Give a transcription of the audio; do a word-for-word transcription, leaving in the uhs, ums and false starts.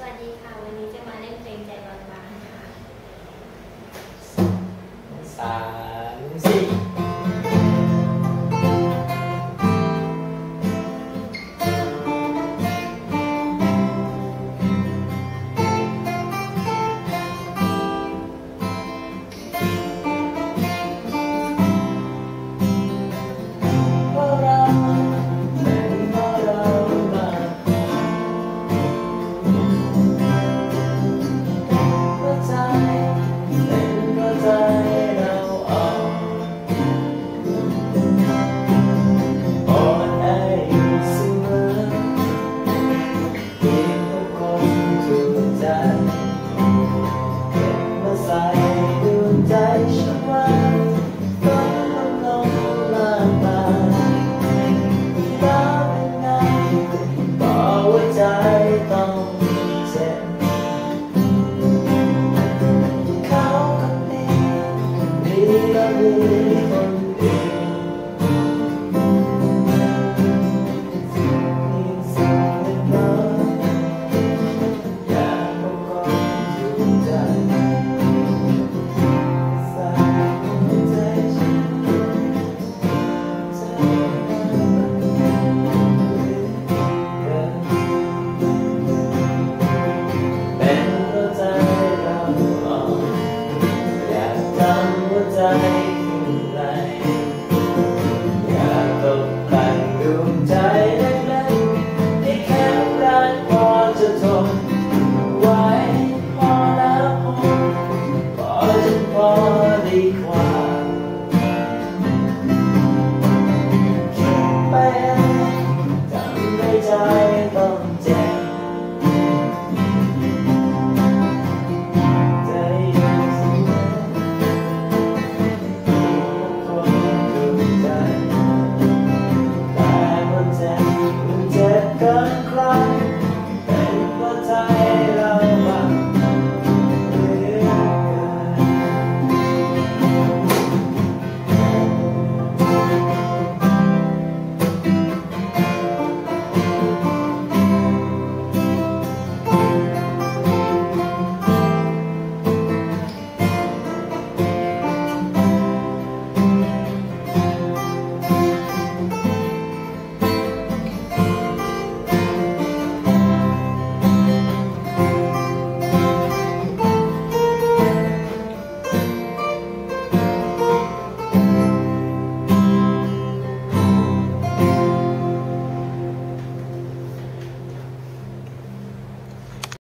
สวัสดีค่ะวันนี้จะมาเล่นเพลงใจบางๆค่ะ